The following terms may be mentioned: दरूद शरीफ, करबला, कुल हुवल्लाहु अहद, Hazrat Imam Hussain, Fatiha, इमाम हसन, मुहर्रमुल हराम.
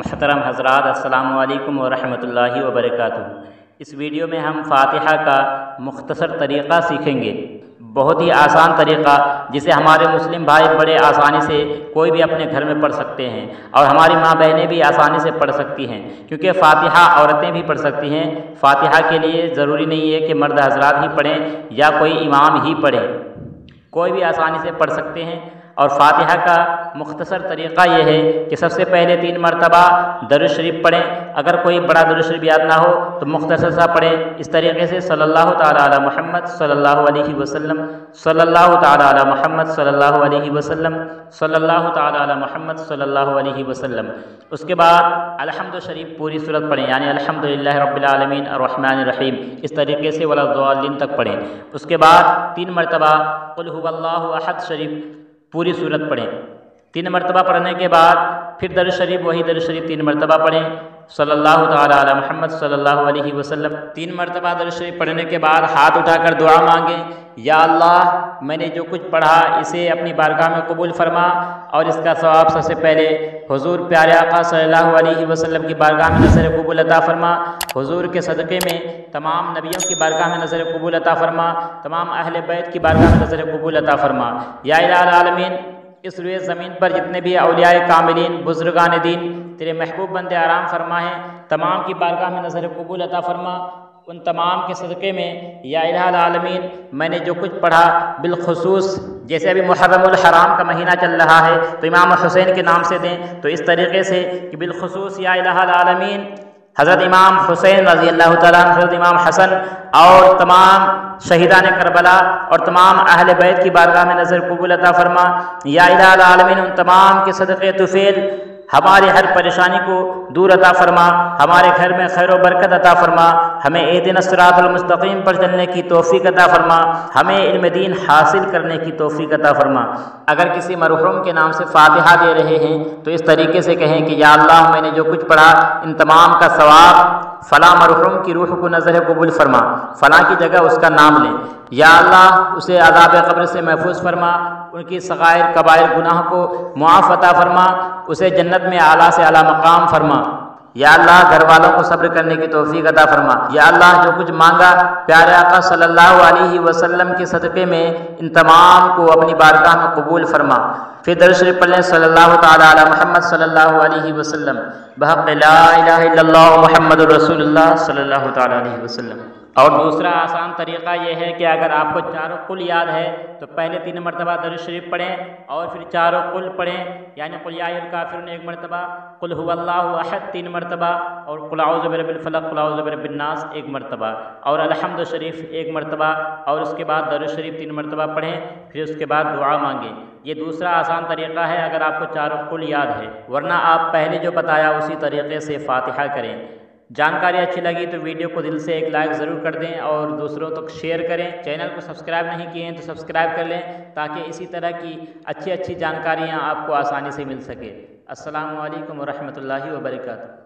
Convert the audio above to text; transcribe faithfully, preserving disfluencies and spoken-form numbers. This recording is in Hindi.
महतरम हजरात, अस्सलामु अलैकुम व रहमतुल्लाहि व बरकातुहू। इस वीडियो में हम फ़ातिहा का मुख्तसर तरीक़ा सीखेंगे, बहुत ही आसान तरीक़ा जिसे हमारे मुस्लिम भाई बड़े आसानी से कोई भी अपने घर में पढ़ सकते हैं और हमारी माँ बहनें भी आसानी से पढ़ सकती हैं, क्योंकि फ़ातिहा औरतें भी पढ़ सकती हैं। फ़ातिहा के लिए ज़रूरी नहीं है कि मर्द हजरात ही पढ़ें या कोई इमाम ही पढ़े, कोई भी आसानी से पढ़ सकते हैं। और फ़ातिहा का मुख्तसर तरीक़ा यह है कि सबसे पहले तीन मरतबा दरूद शरीफ पढ़ें। अगर कोई बड़ा दरूद शरीफ याद ना हो तो मुख्तसर सा पढ़ें। इस तरीक़े से सल्लल्लाहु तआला अला मुहम्मद सल्लल्लाहु अलैहि वसल्लम, सल्लल्लाहु तआला अला मुहम्मद सल्लल्लाहु अलैहि वसल्लम, सल्लल्लाहु तआला अला मुहम्मद सल्लल्लाहु अलैहि वसल्लम। उसके बाद अलहम्दु शरीफ पूरी सूरत पढ़ें, यानी अलहम्दुलिल्लाहि रब्बिल आलमीन अर्रहमानिर रहीम, इस तरीके से वला ज़ालिमीन तक पढ़ें। उसके बाद तीन मरतबा कुल हुवल्लाहु अहद शरीफ पूरी सूरत पढ़ें। तीन मरतबा पढ़ने के बाद फिर दरूद शरीफ, वही दरूद शरीफ तीन मरतबा पढ़ें, सल्लल्लाहु तआला अला मुहम्मद सल्लल्लाहु अलैहि वसल्लम। तीन मरतबा दरूद शरीफ पढ़ने के बाद हाथ उठाकर दुआ मांगें, या अल्लाह मैंने जो कुछ पढ़ा इसे अपनी बारगाह में कबूल फरमा और इसका सवाब सबसे पहले हुजूर प्यारे आका सल्लल्लाहु अलैहि वसल्लम की बारगाह में नज़र कबूल अता फरमा, हुजूर के सदक़े में तमाम नबियों की बारगाह में नज़र कबूल अता फरमा, तमाम अहले बैत की बारगाह में नज़र कबूल अता फरमा। या इलाही आलमीन, इस रुए ज़मीन पर जितने भी औलियाए कामिलीन, बुजुर्गान दीन, तेरे महबूब बंदे आराम फरमा है, तमाम की बारगाह में नज़र कबूल अता फरमा। उन तमाम के सदक़े में या इलाही आलमीन मैंने जो कुछ पढ़ा, बिलखसूस जैसे अभी मुहर्रमुल हराम का महीना चल रहा है तो इमाम हुसैन के नाम से दें, तो इस तरीक़े से कि बिलखसूस या इलाही आलमीन हज़रत इमाम हुसैन रज़ी अल्लाह तआला अन्हु, हज़रत इमाम हसन और तमाम शहीदान करबला और तमाम अहल बैत की बारगाह में नज़र कबूल अता फरमा। या इलाही आलमीन उन तमाम के सदक़े तुफ़ैल हमारे हर परेशानी को दूर अता फरमा, हमारे घर में खैर व बरकत अता फरमा, हमें इहदिनस सिरातुल मुस्तक़ीम पर चलने की तौफ़ीक़ अता फरमा, हमें इल्म दीन हासिल करने की तौफ़ीक़ अता फरमा। अगर किसी मरहूम के नाम से फ़ातिहा दे रहे हैं तो इस तरीके से कहें कि या अल्लाह मैंने जो कुछ पढ़ा इन तमाम का सवाब फ़लाँ मरहूम की रूह को नज़र कबूल फरमा, फ़लाँ की जगह उसका नाम लें, या अल्लाह उसे अज़ाब कब्र से महफूज फरमा, उनकी सगायर कबायर गुनाह को मुआफ़ अता फरमा, उसे जन्नत में आला से आला मकाम फरमा। या अल्लाह घर वालों को सब्र करने की तौफ़ीक़ अता फरमा। या अल्लाह जो कुछ मांगा प्यारे आका सल्लल्लाहु अलैहि वसल्लम के सदक़े में इन तमाम को अपनी बारगाह में कबूल फरमा। फिर दरूद शरीफ पढ़ लें, सल्लल्लाहु तआला अला मुहम्मद सल्लल्लाहु अलैहि वसल्लम, बहक़ ला इलाहा इल्लल्लाह मुहम्मदुर रसूलुल्लाह सल्लल्लाहु तआला अलैहि वसल्लम। और दूसरा आसान तरीक़ा यह है कि अगर आपको चारों कुल याद है तो पहले तीन मरतबा दरूद शरीफ पढ़ें और फिर चारों कुल पढ़ें, यानी कुल या अय्युहल काफ़िरून एक मरतबा, कुल हुवल्लाहु अहद तीन मरतबा और कुल औज़ु बिरब्बिल फ़लक़, कुल औज़ु बिरब्बिन नास एक मरतबा और अलहमद शरीफ एक मरतबा और उसके बाद दरूद शरीफ तीन मरतबा पढ़ें, फिर उसके बाद दुआ मांगें। ये दूसरा आसान तरीक़ा है अगर आपको चारों कुल याद है, वरना आप पहले जो बताया उसी तरीक़े से फ़ातिहा करें। जानकारी अच्छी लगी तो वीडियो को दिल से एक लाइक ज़रूर कर दें और दूसरों तक तो शेयर करें। चैनल को सब्सक्राइब नहीं किए हैं तो सब्सक्राइब कर लें, ताकि इसी तरह की अच्छी अच्छी जानकारियाँ आपको आसानी से मिल सके। अस्सलामु अलैकुम व रहमतुल्लाहि व बरकातहू।